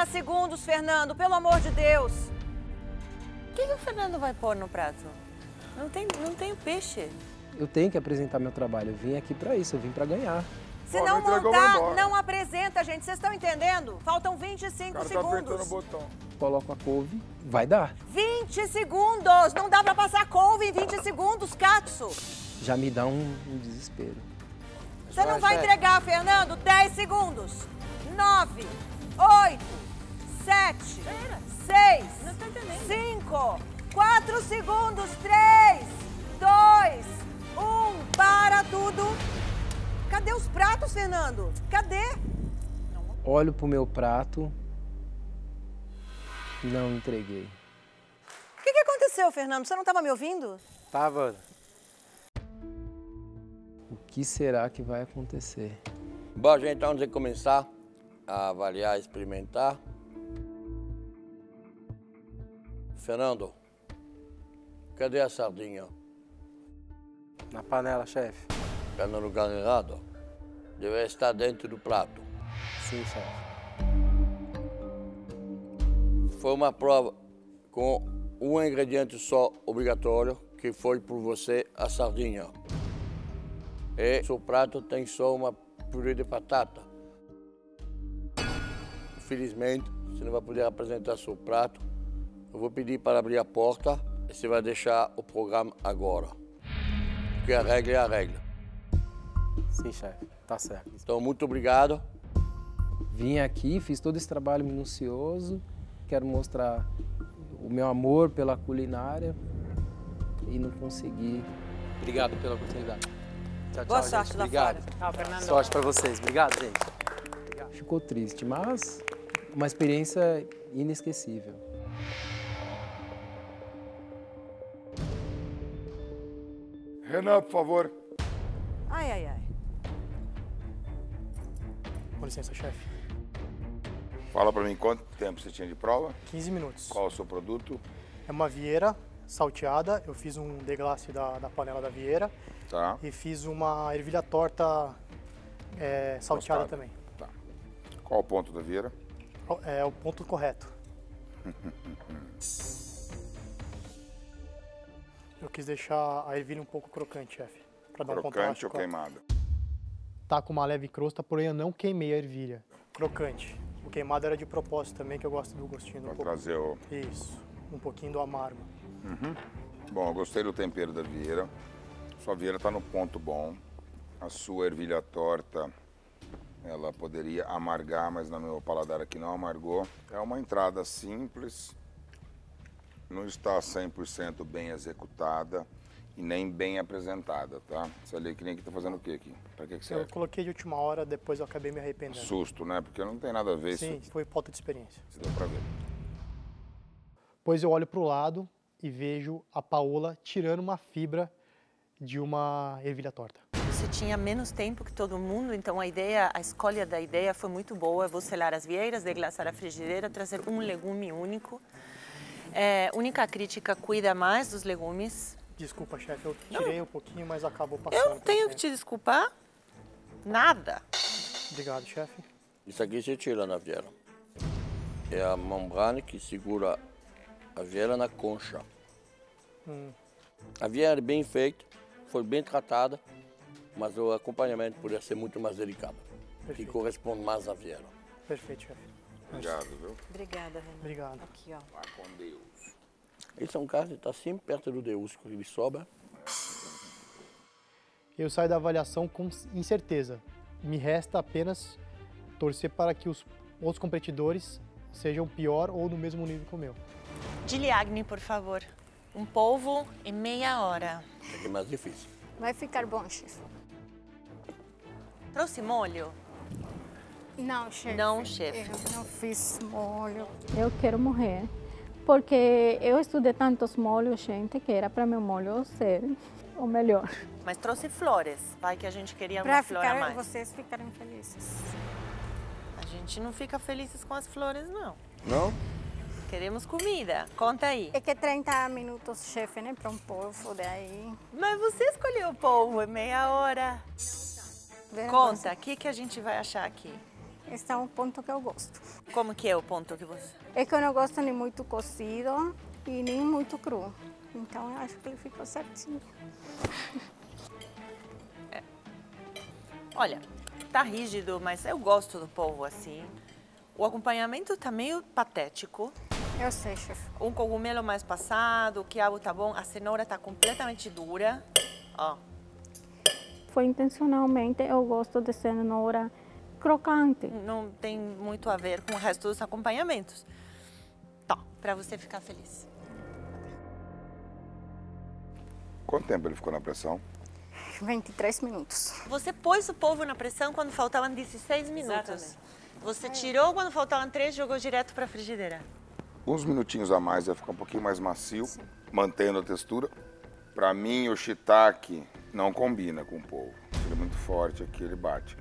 30 segundos, Fernando, pelo amor de Deus. O que o Fernando vai pôr no prato? Não tem peixe. Eu tenho que apresentar meu trabalho, eu vim aqui pra isso, eu vim pra ganhar. Se não montar, não apresenta, gente. Vocês estão entendendo? Faltam 25 segundos. Tá apertando o botão. Coloco a couve, vai dar. 20 segundos! Não dá pra passar couve em 20 segundos, Katsu. Já me dá um desespero. Você não vai entregar, Fernando. 10 segundos. 9, 8, 7, 6, 5, 4 segundos, 3, 2, 1, para tudo. Cadê os pratos, Fernando? Cadê? Olho pro meu prato. Não entreguei. O que aconteceu, Fernando? Você não estava me ouvindo? Tava. O que será que vai acontecer? Bom, gente, vamos começar a avaliar, experimentar. Fernando, cadê a sardinha? Na panela, chefe. No lugar errado, deve estar dentro do prato. Sim, chefe. Foi uma prova com um ingrediente só obrigatório, que foi por você a sardinha. E seu prato tem só uma purê de batata. Infelizmente, você não vai poder apresentar seu prato. Eu vou pedir para abrir a porta e você vai deixar o programa agora. Porque a regra é a regra. Sim, chefe. Tá certo. Então, muito obrigado. Vim aqui, fiz todo esse trabalho minucioso. Quero mostrar o meu amor pela culinária e não consegui. Obrigado pela oportunidade. Tchau, boa tchau, sorte gente. Lá obrigado. Fora. Tchau, Fernando. Sorte pra vocês. Obrigado, gente. Obrigado. Ficou triste, mas uma experiência inesquecível. Renan, por favor. Ai, ai, ai. Com licença, chefe. Fala pra mim quanto tempo você tinha de prova? 15 minutos. Qual é o seu produto? É uma vieira salteada. Eu fiz um deglace da panela da vieira. Tá. E fiz uma ervilha torta salteada também. Tá. Qual o ponto da vieira? É o ponto correto. Eu quis deixar a ervilha um pouco crocante, chefe. Pra dar crocante ou queimada? Tá com uma leve crosta, porém eu não queimei a ervilha. Crocante. O queimado era de propósito também, que eu gosto do gostinho. Pra trazer o... Isso. Um pouquinho do amargo. Uhum. Bom, eu gostei do tempero da vieira. Sua vieira tá no ponto bom. A sua ervilha torta, ela poderia amargar, mas no meu paladar aqui não amargou. É uma entrada simples. Não está 100% bem executada. E nem bem apresentada, tá? Essa alecrim aqui tá fazendo o quê aqui? Pra que serve? Eu coloquei de última hora, depois eu acabei me arrependendo. Susto, né? Porque não tem nada a ver. Sim, isso... foi falta de experiência. Isso deu pra ver. Pois eu olho pro lado e vejo a Paola tirando uma fibra de uma ervilha torta. Você tinha menos tempo que todo mundo, então a escolha da ideia foi muito boa. Vou selar as vieiras, deglaçar a frigideira, trazer um legume único. Única crítica, cuida mais dos legumes. Desculpa, chefe, eu tirei um pouquinho, mas acabou passando. Eu não tenho que te desculpar. Nada. Obrigado, chefe. Isso aqui você tira na vieira. É a membrana que segura a vieira na concha. A vieira é bem feita, foi bem tratada, mas o acompanhamento poderia ser muito mais delicado. Perfeito. Que corresponde mais à vieira. Perfeito, chefe. Obrigado, viu? Obrigada, Renan. Obrigado. Aqui, ó. Vai com Deus. Esse é um caso que está sempre perto do Deus, que ele sobra. Eu saio da avaliação com incerteza. Me resta apenas torcer para que os outros competidores sejam pior ou no mesmo nível que o meu. Diliagne, por favor. Um polvo em meia hora. Isso aqui é mais difícil. Vai ficar bom, chefe. Trouxe molho? Não, chefe. Não, chefe. Eu não fiz molho. Eu quero morrer. Porque eu estudei tantos molhos, gente, que era para meu molho ser o melhor. Mas trouxe flores, vai que a gente queria uma flor a mais. Para vocês ficarem felizes. A gente não fica felizes com as flores, não. Não? Queremos comida, conta aí. É que 30 minutos, chefe, né, para um polvo daí. Mas você escolheu o polvo, é meia hora. Não, não. Conta, o que a gente vai achar aqui? Esse é um ponto que eu gosto. Como que é o ponto que você... É que eu não gosto nem muito cozido e nem muito cru. Então eu acho que ele ficou certinho. É. Olha, tá rígido, mas eu gosto do polvo assim. O acompanhamento tá meio patético. Eu sei, chefe. Um cogumelo mais passado, o quiabo tá bom, a cenoura tá completamente dura. Ó. Foi intencionalmente, eu gosto de cenoura crocante. Não tem muito a ver com o resto dos acompanhamentos. Tá, pra você ficar feliz. Quanto tempo ele ficou na pressão? 23 minutos. Você pôs o polvo na pressão quando faltavam 16 minutos. Exatamente. Você tirou quando faltavam 3 e jogou direto pra frigideira. Uns minutinhos a mais vai ficar um pouquinho mais macio, sim, mantendo a textura. Pra mim, o shiitake não combina com o polvo. Ele é muito forte aqui, ele bate.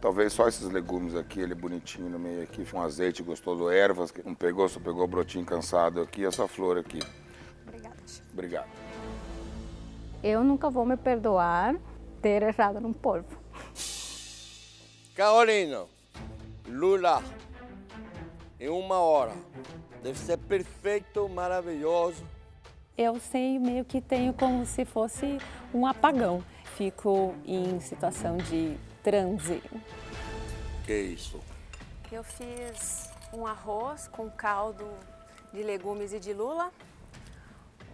Talvez só esses legumes aqui, ele bonitinho no meio aqui, um azeite gostoso, ervas, que não pegou, só pegou o brotinho cansado aqui, essa flor aqui. Obrigada. Obrigado. Eu nunca vou me perdoar ter errado num polvo. Carolina Lula, em 1 hora. Deve ser perfeito, maravilhoso. Eu sei, meio que tenho como se fosse um apagão. Fico em situação de transe. Que isso? Eu fiz um arroz com caldo de legumes e de lula,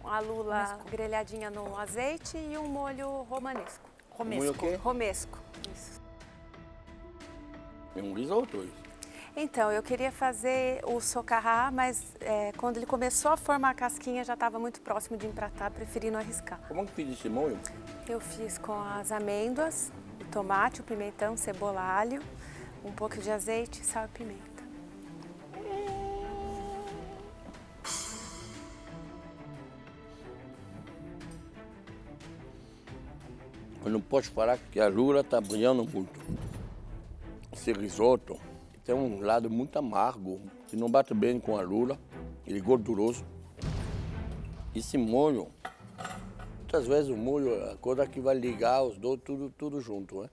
a lula grelhadinha no azeite e um molho romanesco. Romesco. Molho romesco. Isso. É um risoto isso. Então, eu queria fazer o socarrá, mas quando ele começou a formar a casquinha já estava muito próximo de empratar, preferi não arriscar. Como que fiz esse molho? Eu fiz com as amêndoas, o tomate, o pimentão, cebola, alho, um pouco de azeite, sal e pimenta. Eu não posso falar que a lula está brilhando muito. Esse risoto tem um lado muito amargo, que não bate bem com a lula, ele é gorduroso. Esse molho, muitas vezes o molho é a coisa que vai ligar os dois, tudo junto, né?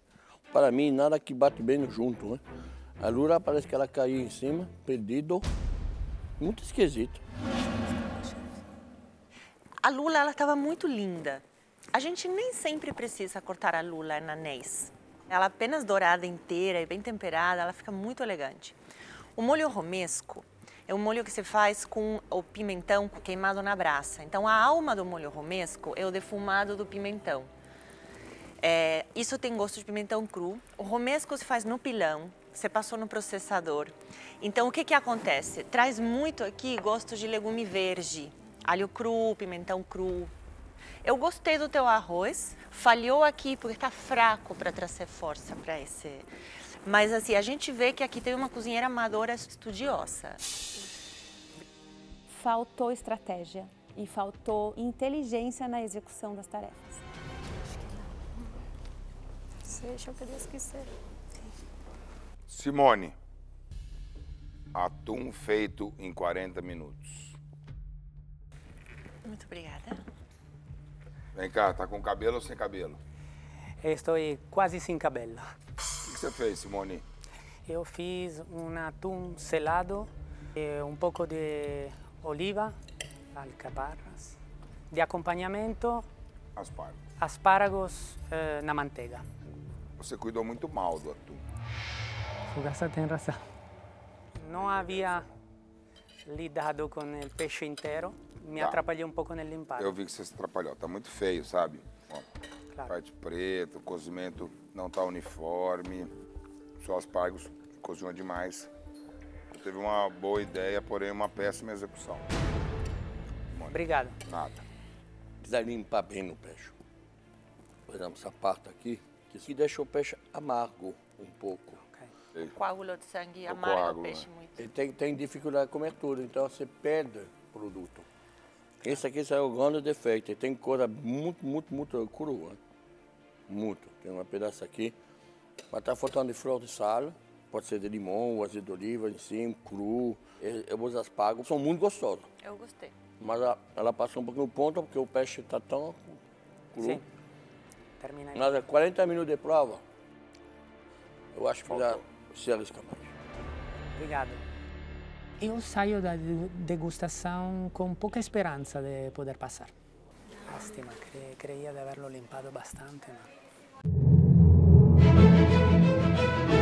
Para mim, nada que bate bem junto, né? A lula parece que ela caiu em cima, perdido, muito esquisito. A lula, ela estava muito linda. A gente nem sempre precisa cortar a lula em anéis. Ela apenas dourada inteira e bem temperada, ela fica muito elegante. O molho romesco é um molho que se faz com o pimentão queimado na brasa. Então, a alma do molho romesco é o defumado do pimentão. É, isso tem gosto de pimentão cru. O romesco se faz no pilão, você passou no processador. Então, o que que acontece? Traz muito aqui gosto de legume verde, alho cru, pimentão cru. Eu gostei do teu arroz, falhou aqui porque tá fraco para trazer força para esse. Mas assim, a gente vê que aqui tem uma cozinheira amadora estudiosa. Faltou estratégia e faltou inteligência na execução das tarefas. Acho que não. Seja, eu queria esquecer. Simone, atum feito em 40 minutos. Muito obrigada. Vem cá, tá com cabelo ou sem cabelo? Estou quase sem cabelo. O que você fez, Simone? Eu fiz um atum selado, um pouco de oliva, alcaparras, de acompanhamento... Aspargos. Aspargos na manteiga. Você cuidou muito mal do atum. Fugaça tem razão. Não havia lidado com o peixe inteiro. Me atrapalhei um pouco nele limpar. Eu vi que você se atrapalhou. Tá muito feio, sabe? Ó, claro. Parte preta, o cozimento não tá uniforme. Só aspargos cozinhou demais. Teve uma boa ideia, porém uma péssima execução. Mônica, obrigado. Nada. Precisa limpar bem no peixe. Por exemplo, essa parte aqui, que deixa o peixe amargo um pouco. Okay. O coágulo de sangue amarga o peixe muito. Ele tem dificuldade de comer tudo, então você perde o produto. Esse aqui saiu o grande defeito, e tem coisa muito crua, né? Muito. Tem uma pedaço aqui, mas tá faltando de flor de sal, pode ser de limão, ou azeite de oliva em cima, cru. Eu vou usar aspargos, são muito gostosos. Eu gostei. Mas ela passou um pouquinho no ponto, porque o peixe tá tão cru. Sim, termina aí. Mas 40 minutos de prova, eu acho que já, se arrisca mais. Obrigada. Eu saio da degustação com pouca esperança de poder passar. Lástima, creia de haverlo limpado bastante, mas...